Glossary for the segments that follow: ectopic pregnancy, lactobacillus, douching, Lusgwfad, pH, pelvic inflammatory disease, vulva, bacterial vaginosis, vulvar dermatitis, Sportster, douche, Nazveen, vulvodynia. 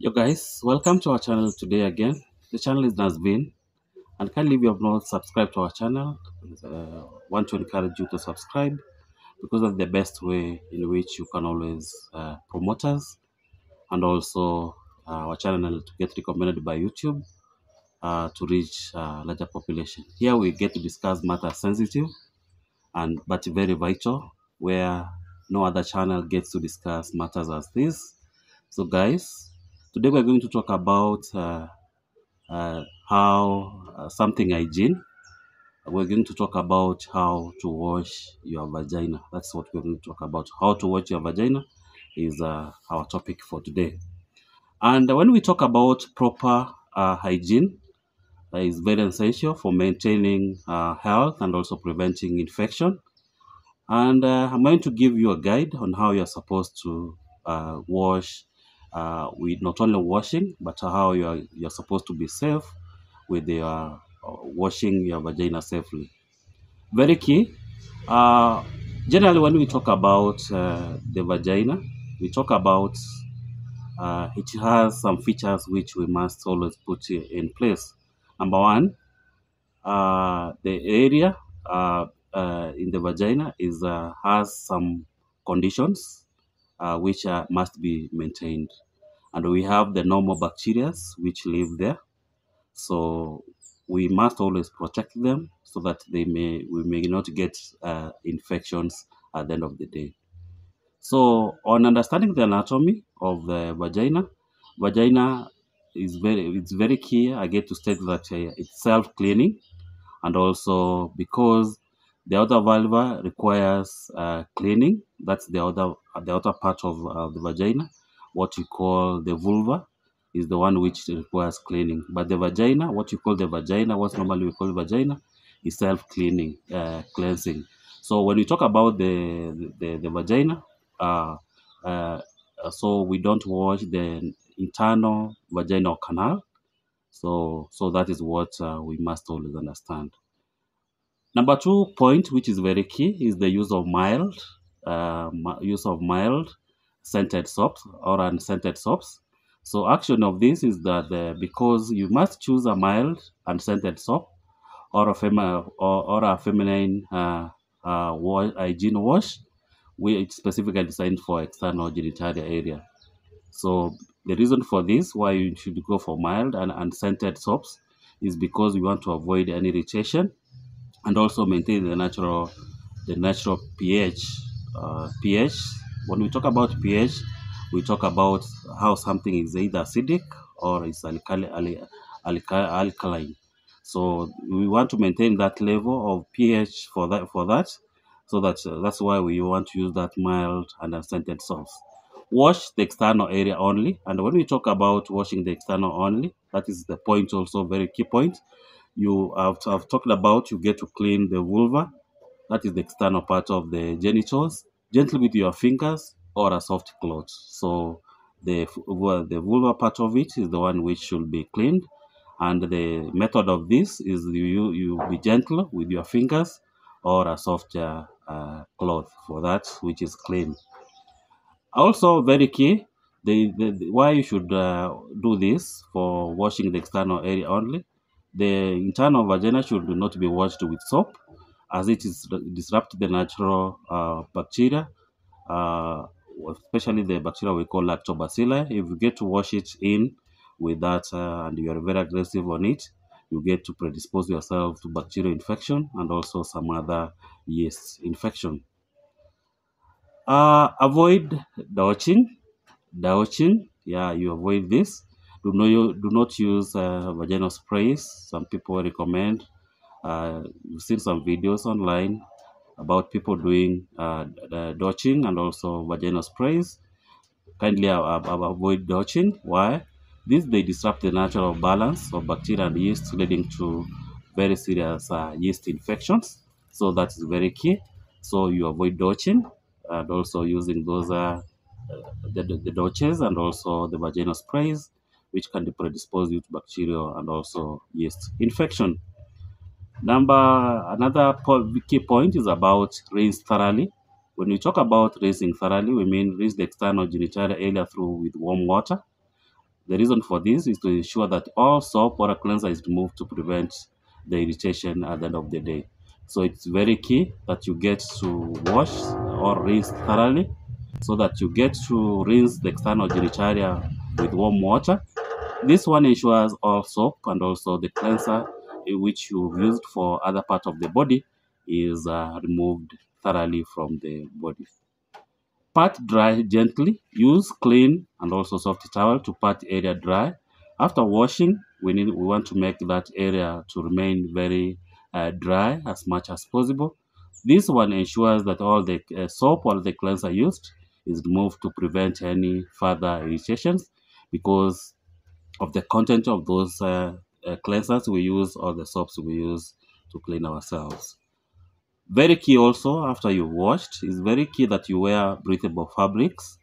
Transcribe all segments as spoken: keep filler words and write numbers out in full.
Yo guys, welcome to our channel today again. The channel is Nazbeen, and kindly if you have not subscribed to our channel, uh, want to encourage you to subscribe because that's the best way in which you can always uh, promote us, and also uh, our channel to get recommended by YouTube uh, to reach a larger population. Here we get to discuss matters sensitive and but very vital, where no other channel gets to discuss matters as this. So guys, today we're going to talk about uh, uh, how uh, something hygiene. We're going to talk about how to wash your vagina. That's what we're going to talk about. How to wash your vagina is uh, our topic for today. And when we talk about proper uh, hygiene, uh, it's very essential for maintaining uh, health and also preventing infection. And uh, I'm going to give you a guide on how you're supposed to uh, wash Uh, with not only washing, but how you're you're supposed to be safe with the uh, washing your vagina safely. Very key. Uh, generally, when we talk about uh, the vagina, we talk about uh, it has some features which we must always put in place. Number one, uh, the area uh, uh, in the vagina is uh, has some conditions Uh, which uh, must be maintained, and we have the normal bacteria which live there, so we must always protect them so that they may we may not get uh, infections at the end of the day. So on understanding the anatomy of the vagina, vagina is very it's very key. I get to state that uh, it's self-cleaning, and also because the outer vulva requires uh, cleaning. That's the other the outer part of uh, the vagina. What you call the vulva is the one which requires cleaning. But the vagina, what you call the vagina, what normally we call vagina, is self-cleaning, uh, cleansing. So when we talk about the the, the vagina, uh, uh, so we don't wash the internal vaginal canal. So so that is what uh, we must always understand. Number two point, which is very key, is the use of mild, uh, use of mild scented soaps or unscented soaps. So action of this is that uh, because you must choose a mild unscented soap or a fema or, or a feminine uh, uh, wash, hygiene wash, which specifically designed for external genitalia area. So the reason for this, why you should go for mild and unscented soaps, is because we want to avoid any irritation and also maintain the natural, the natural pH. Uh, pH. When we talk about pH, we talk about how something is either acidic or is alkali, alkali, alkaline. So we want to maintain that level of pH for that. For that, so that uh, that's why we want to use that mild and unscented soaps. Wash the external area only. And when we talk about washing the external only, that is the point also, very key point. You have, have talked about you get to clean the vulva, that is the external part of the genitals, gently with your fingers or a soft cloth. So the, well, the vulva part of it is the one which should be cleaned, and the method of this is you, you be gentle with your fingers or a soft uh, uh, cloth for that which is clean. Also very key, the, the, the why you should uh, do this for washing the external area only. The internal vagina should not be washed with soap, as it is disrupts the natural uh, bacteria, uh, especially the bacteria we call lactobacilli. If you get to wash it in with that uh, and you are very aggressive on it, you get to predispose yourself to bacterial infection and also some other yeast infection. Uh, avoid douching. Douching, yeah, you avoid this. Do not, do not use uh, vaginal sprays. Some people recommend. Uh, you've seen some videos online about people doing uh, douching and also vaginal sprays. Kindly uh, avoid douching. Why? This they disrupt the natural balance of bacteria and yeast, leading to very serious uh, yeast infections. So that is very key. So you avoid douching and also using those uh, the, the, the douches and also the vaginal sprays, which can predispose you to bacterial and also yeast infection. Number, another key point is about rinse thoroughly. When we talk about rinsing thoroughly, we mean rinse the external genital area through with warm water. The reason for this is to ensure that all soap or a cleanser is removed to prevent the irritation at the end of the day. So it's very key that you get to wash or rinse thoroughly, so that you get to rinse the external genitalia with warm water. This one ensures all soap and also the cleanser which you've used for other part of the body is uh, removed thoroughly from the body. Pat dry gently. Use clean and also soft towel to pat area dry. After washing, we need we want to make that area to remain very uh, dry as much as possible. This one ensures that all the uh, soap or the cleanser used is removed to prevent any further irritations because of the content of those uh, uh, cleansers we use or the soaps we use to clean ourselves. Very key also, after you've washed, it's very key that you wear breathable fabrics.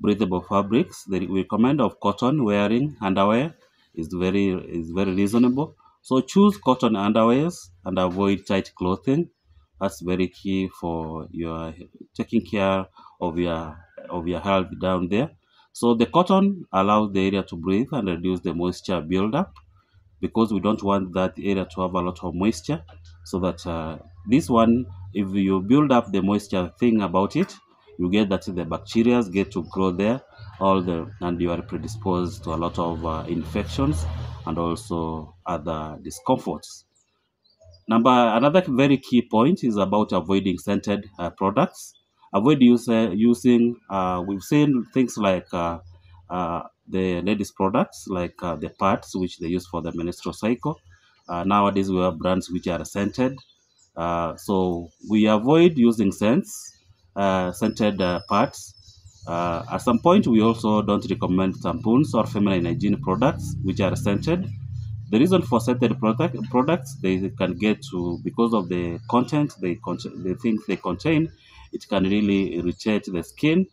Breathable fabrics, the recommend of cotton wearing underwear is very, is very reasonable. So choose cotton underwears and avoid tight clothing. That's very key for your taking care of your, of your health down there. So the cotton allows the area to breathe and reduce the moisture buildup, because we don't want that area to have a lot of moisture. So that uh, this one, if you build up the moisture thing about it, you get that the bacteria get to grow there, all the, and you are predisposed to a lot of uh, infections and also other discomforts. Number, another very key point is about avoiding scented uh, products. Avoid use, uh, using, uh, we've seen things like uh, uh, the ladies' products, like uh, the pads, which they use for the menstrual cycle. Uh, nowadays, we have brands which are scented. Uh, so we avoid using scents, uh, scented uh, pads. Uh, at some point, we also don't recommend tampons or feminine hygiene products, which are scented. The reason for scented product, products, they can get to, because of the content, they the things they contain, it can really irritate the skin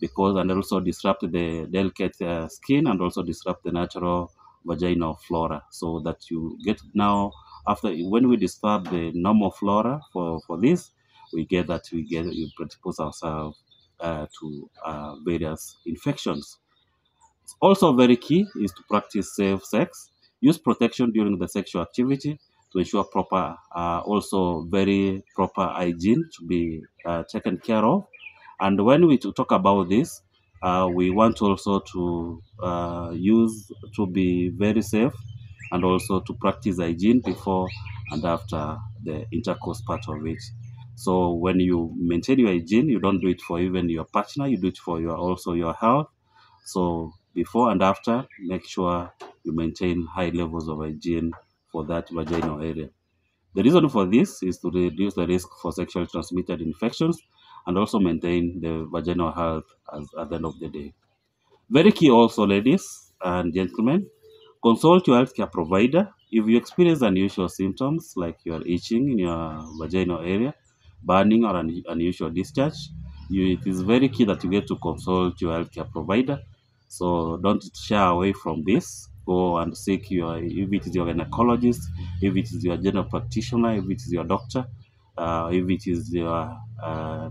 because and also disrupt the delicate uh, skin and also disrupt the natural vaginal flora. So that you get now, after when we disturb the normal flora for, for this, we get that we get we predispose ourselves uh, to uh, various infections. It's also very key is to practice safe sex. Use protection during the sexual activity to ensure proper, uh, also very proper hygiene to be uh, taken care of. And when we talk about this, uh, we want also to uh, use, to be very safe and also to practice hygiene before and after the intercourse part of it. So when you maintain your hygiene, you don't do it for even your partner, you do it for your also your health. So before and after, make sure you maintain high levels of hygiene for that vaginal area. The reason for this is to reduce the risk for sexually transmitted infections and also maintain the vaginal health as, at the end of the day. Very key also, ladies and gentlemen, consult your healthcare provider. If you experience unusual symptoms like you are itching in your vaginal area, burning or un unusual discharge, you, it is very key that you get to consult your healthcare provider. So don't shy away from this. Go and seek your, if it is your gynecologist, if it is your general practitioner, if it is your doctor, uh, if it is your uh,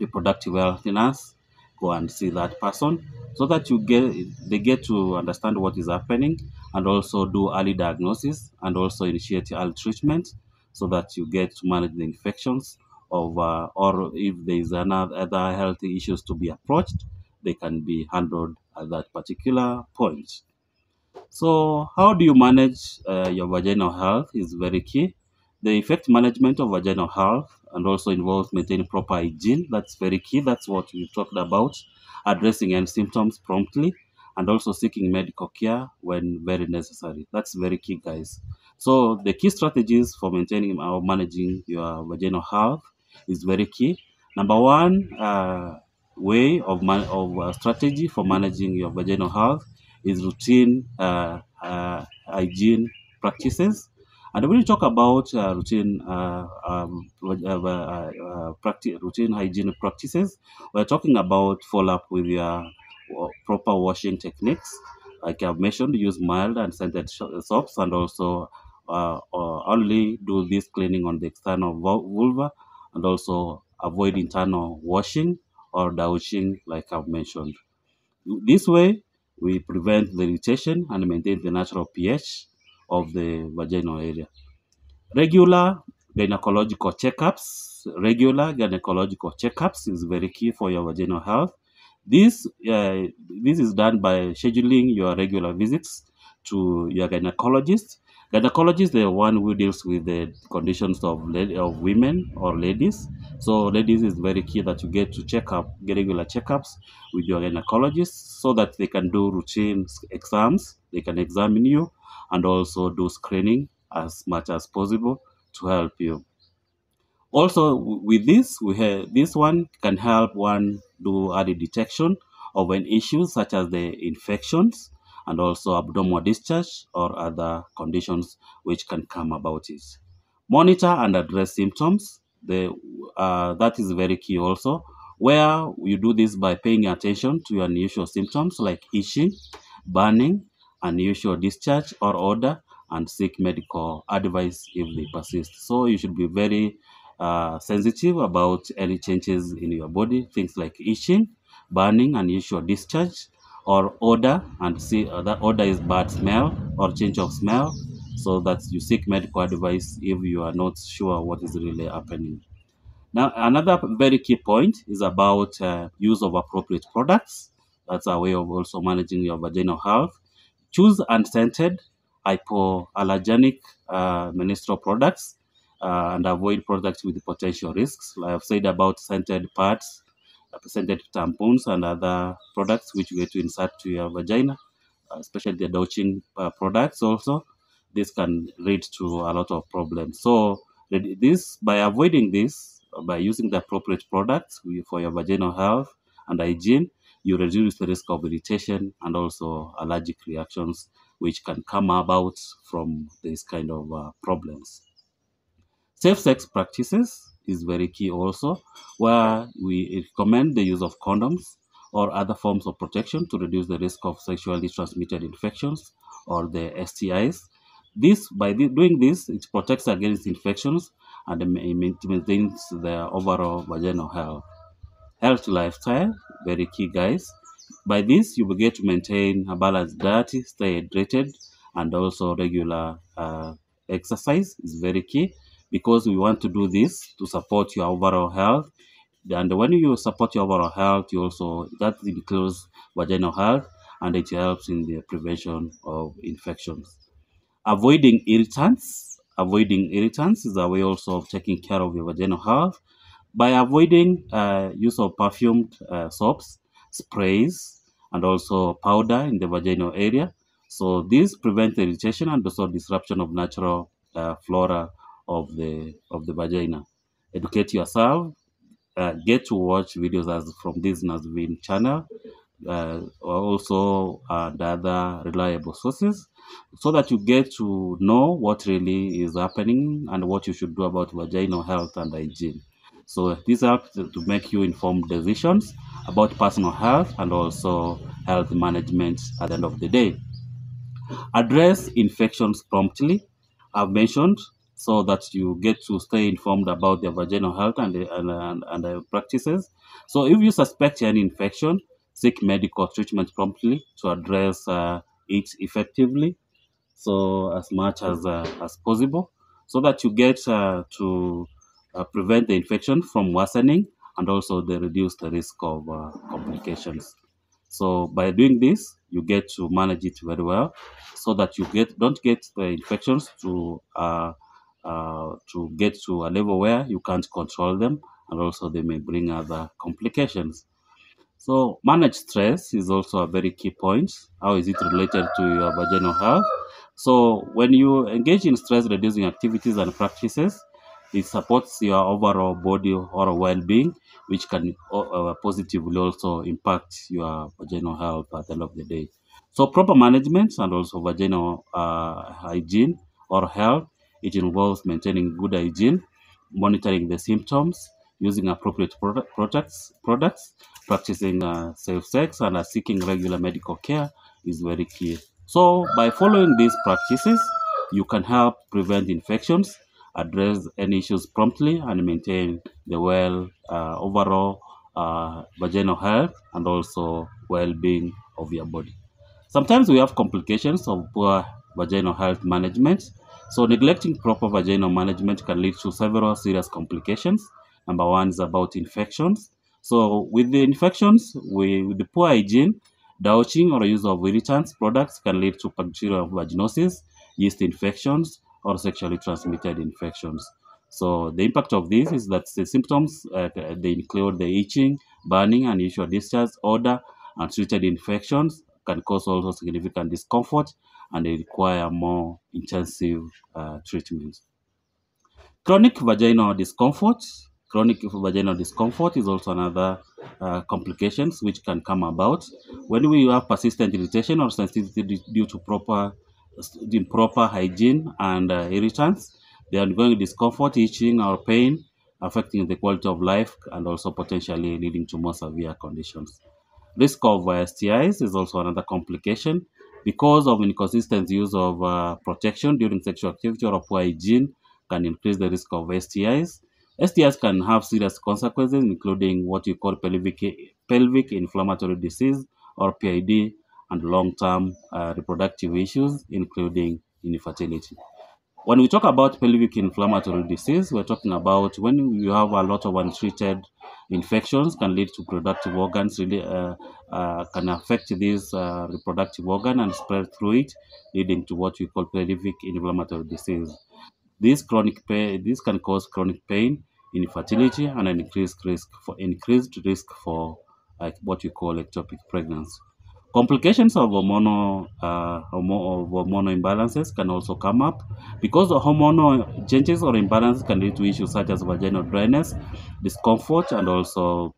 reproductive health nurse, go and see that person so that you get they get to understand what is happening and also do early diagnosis and also initiate early treatment so that you get to manage the infections of uh, or if there is another other health issues to be approached, they can be handled at that particular point. So how do you manage uh, your vaginal health is very key. The effective management of vaginal health and also involves maintaining proper hygiene. That's very key. That's what we talked about. Addressing any symptoms promptly and also seeking medical care when very necessary. That's very key, guys. So the key strategies for maintaining or managing your vaginal health is very key. Number one uh, way of, man of uh, strategy for managing your vaginal health is routine uh, uh, hygiene practices. And when you talk about uh, routine uh, um, uh, uh, uh, practice, routine hygiene practices, we're talking about follow-up with your proper washing techniques. Like I've mentioned, use mild and scented soaps and also uh, uh, only do this cleaning on the external vulva and also avoid internal washing or douching like I've mentioned. This way, we prevent the irritation and maintain the natural pH of the vaginal area. Regular gynecological checkups. Regular gynecological checkups is very key for your vaginal health. This, uh, this is done by scheduling your regular visits to your gynecologist. Gynecologist is the one who deals with the conditions of, of women or ladies. So ladies, is very key that you get to check up, get regular checkups with your gynecologist so that they can do routine exams, they can examine you, and also do screening as much as possible to help you. Also, with this, we have, this one can help one do early detection of an issue such as the infections and also abdominal discharge or other conditions which can come about it. Monitor and address symptoms. The, uh, that is very key also, where you do this by paying attention to unusual symptoms like itching, burning, unusual discharge or odor, and seek medical advice if they persist. So you should be very uh, sensitive about any changes in your body, things like itching, burning, unusual discharge, or odor, and see uh, that odor is bad smell or change of smell, so that you seek medical advice if you are not sure what is really happening. Now, another very key point is about uh, use of appropriate products. That's a way of also managing your vaginal health. Choose unscented, hypoallergenic uh, menstrual products uh, and avoid products with potential risks. I have said about scented pads, scented tampons, and other products which you get to insert to your vagina, especially the douching uh, products also. This can lead to a lot of problems. So this, by avoiding this, by using the appropriate products for your vaginal health and hygiene, you reduce the risk of irritation and also allergic reactions which can come about from these kind of uh, problems. Safe sex practices is very key also, where we recommend the use of condoms or other forms of protection to reduce the risk of sexually transmitted infections or the S T Is. This, by th doing this, it protects against infections and maintains the overall vaginal health. Health lifestyle, very key, guys. By this, you will get to maintain a balanced diet, stay hydrated, and also regular uh, exercise is very key, because we want to do this to support your overall health. And when you support your overall health, you also, that includes vaginal health, and it helps in the prevention of infections. Avoiding irritants. Avoiding irritants is a way also of taking care of your vaginal health, by avoiding uh, use of perfumed uh, soaps, sprays, and also powder in the vaginal area. So this prevents irritation and also disruption of natural uh, flora of the of the vagina. Educate yourself. Uh, get to watch videos as from this Nazveen channel, uh, also and other reliable sources, so that you get to know what really is happening and what you should do about vaginal health and hygiene. So this helps to make you informed decisions about personal health and also health management at the end of the day. Address infections promptly, I've mentioned, so that you get to stay informed about your vaginal health and, and, and, and the practices. So if you suspect any infection, seek medical treatment promptly to address uh, it effectively, so as much as, uh, as possible, so that you get uh, to... Uh, prevent the infection from worsening and also they reduce the risk of uh, complications. So by doing this, you get to manage it very well, so that you get don't get the infections to uh, uh, to get to a level where you can't control them, and also they may bring other complications. So manage stress is also a very key point. How is it related to your vaginal health? So when you engage in stress-reducing activities and practices, it supports your overall body or well-being, which can uh, positively also impact your vaginal health at the end of the day. So proper management and also vaginal uh, hygiene or health, it involves maintaining good hygiene, monitoring the symptoms, using appropriate product, products, products, practicing uh, safe sex, and uh, seeking regular medical care is very key. So by following these practices, you can help prevent infections, address any issues promptly, and maintain the well uh, overall uh, vaginal health and also well-being of your body. Sometimes we have complications of poor vaginal health management. So neglecting proper vaginal management can lead to several serious complications. Number one is about infections. So with the infections, we, with the poor hygiene, douching or use of irritant products can lead to bacterial vaginosis, yeast infections, or sexually transmitted infections. So the impact of this is that the symptoms, uh, they include the itching, burning, unusual discharge, odor, and treated infections can cause also significant discomfort, and they require more intensive uh, treatment. Chronic vaginal discomfort. Chronic vaginal discomfort is also another uh, complications which can come about when we have persistent irritation or sensitivity due to proper, improper hygiene and uh, irritants. The ongoing discomfort, itching, or pain affecting the quality of life and also potentially leading to more severe conditions. Risk of uh, S T Is is also another complication because of inconsistent use of uh, protection during sexual activity or poor hygiene can increase the risk of S T Is. S T Is can have serious consequences, including what you call pelvic, pelvic inflammatory disease or P I D and long-term uh, reproductive issues, including infertility. When we talk about pelvic inflammatory disease, we're talking about when you have a lot of untreated infections can lead to reproductive organs, really uh, uh, can affect this uh, reproductive organ and spread through it, leading to what we call pelvic inflammatory disease. This chronic pain, this can cause chronic pain, infertility, and an increased risk for increased risk for like what you call ectopic pregnancy. Complications of hormonal uh, homo of hormonal imbalances can also come up because the hormonal changes or imbalances can lead to issues such as vaginal dryness, discomfort, and also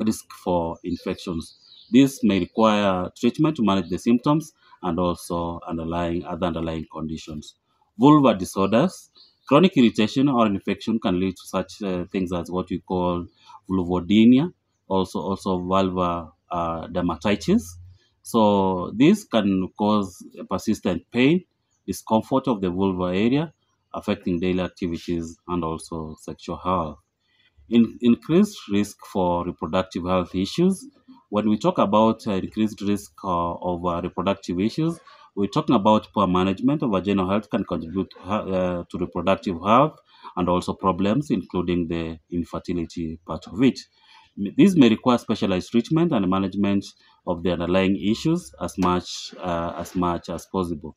risk for infections. This may require treatment to manage the symptoms and also underlying other underlying conditions. Vulvar disorders, chronic irritation or infection can lead to such uh, things as what we call vulvodynia, also also vulvar uh, dermatitis. So this can cause persistent pain, discomfort of the vulvar area, affecting daily activities and also sexual health. In, increased risk for reproductive health issues. When we talk about uh, increased risk uh, of uh, reproductive issues, we're talking about poor management of vaginal health can contribute uh, to reproductive health and also problems, including the infertility part of it. This may require specialized treatment and management of the underlying issues as much uh, as much as possible.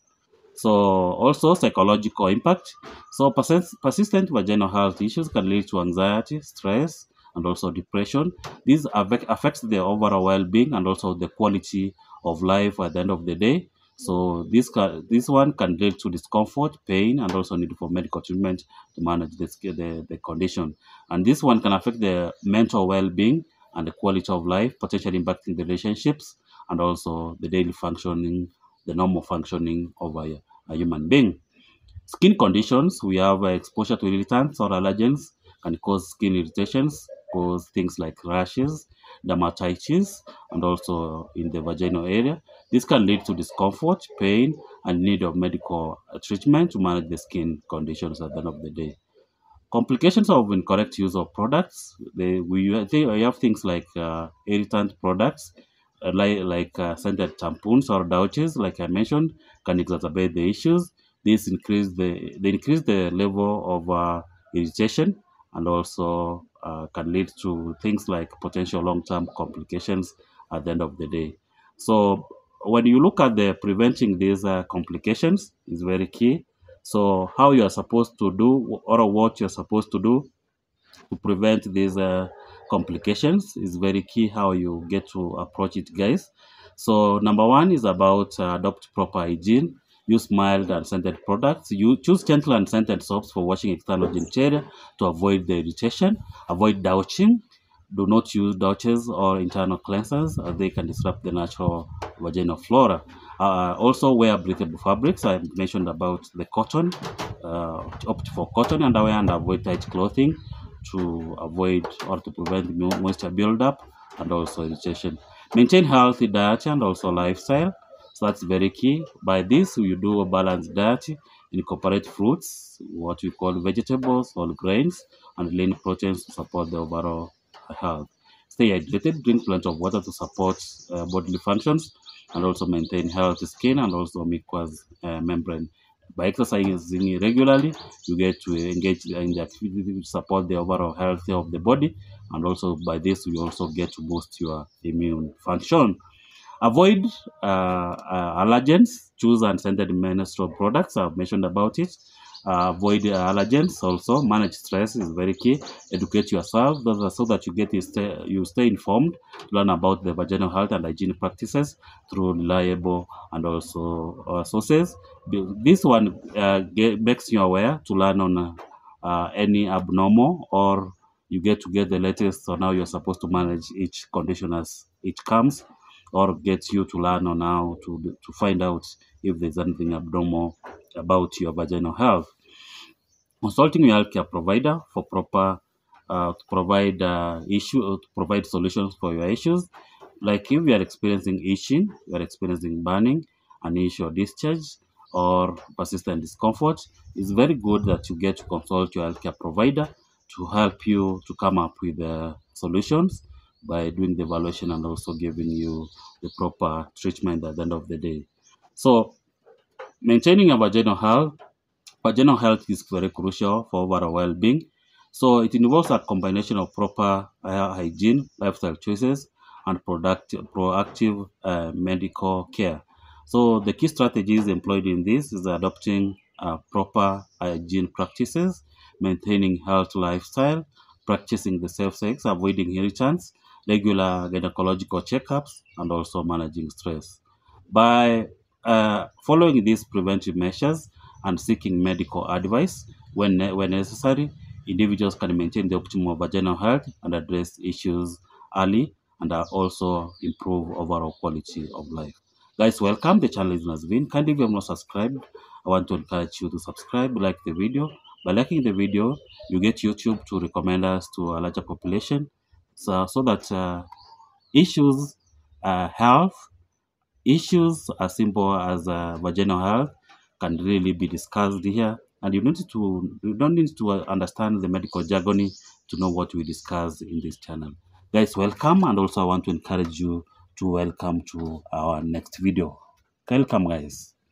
So also psychological impact. So persist persistent vaginal health issues can lead to anxiety, stress, and also depression. This affects the overall well-being and also the quality of life at the end of the day. So this can, this one can lead to discomfort, pain, and also need for medical treatment to manage this, the, the condition. And this one can affect the mental well-being and the quality of life, potentially impacting the relationships and also the daily functioning, the normal functioning of a, a human being. Skin conditions, we have exposure to irritants or allergens can cause skin irritations, cause things like rashes, dermatitis, and also in the vaginal area. This can lead to discomfort, pain, and need of medical treatment to manage the skin conditions at the end of the day. Complications of incorrect use of products. They, we, they, we have things like uh, irritant products, uh, like, like uh, scented tampons or douches, like I mentioned, can exacerbate the issues. This increase the, they increase the level of uh, irritation and also Uh, can lead to things like potential long-term complications at the end of the day. So when you look at the preventing these uh, complications is very key. So how you are supposed to do or what you're supposed to do to prevent these uh, complications is very key how you get to approach it, guys. So number one is about uh, adopt proper hygiene. Use mild and scented products. You choose gentle and scented soaps for washing external genitalia to avoid the irritation. Avoid douching. Do not use douches or internal cleansers as they can disrupt the natural vaginal flora. Uh, also wear breathable fabrics. I mentioned about the cotton. Uh, opt for cotton underwear and avoid tight clothing to avoid or to prevent moisture buildup and also irritation. Maintain healthy diet and also lifestyle. So that's very key. By this, you do a balanced diet, incorporate fruits, what we call vegetables, whole grains, and lean proteins to support the overall health. Stay hydrated, drink plenty of water to support uh, bodily functions, and also maintain healthy skin and also mucous uh, membrane. By exercising regularly, you get to engage in the activity to support the overall health of the body, and also by this you also get to boost your immune function. Avoid uh, uh, allergens. Choose unscented menstrual products. I've mentioned about it. Uh, avoid uh, allergens. Also, manage stress is very key. Educate yourself so that you get you stay, you stay informed. Learn about the vaginal health and hygiene practices through reliable and also uh, sources. This one uh, get, makes you aware to learn on uh, uh, any abnormal, or you get to get the latest. So now you're supposed to manage each condition as it comes, or gets you to learn on how to, to find out if there's anything abnormal about your vaginal health. Consulting your healthcare provider for proper, uh, to provide uh, issue, or to provide solutions for your issues. Like if you are experiencing itching, you are experiencing burning, an issue or discharge, or persistent discomfort, it's very good that you get to consult your healthcare provider to help you to come up with uh, solutions by doing the evaluation and also giving you the proper treatment at the end of the day. So maintaining a vaginal health, vaginal health is very crucial for overall well-being. So it involves a combination of proper uh, hygiene, lifestyle choices, and productive, proactive uh, medical care. So the key strategies employed in this is adopting uh, proper hygiene practices, maintaining health lifestyle, practicing the safe sex, avoiding irritants, regular gynecological checkups, and also managing stress. By uh, following these preventive measures and seeking medical advice when, ne when necessary, individuals can maintain the optimal vaginal health and address issues early, and also improve overall quality of life. Guys, welcome. The channel is Nazveen. Kindly, if you have not subscribed, I want to encourage you to subscribe, like the video. By liking the video, you get YouTube to recommend us to a larger population, so, so that uh, issues, uh, health, issues as simple as uh, vaginal health can really be discussed here. And you, need to, you don't need to understand the medical jargon to know what we discuss in this channel. Guys, welcome, and also I want to encourage you to welcome to our next video. Welcome, guys.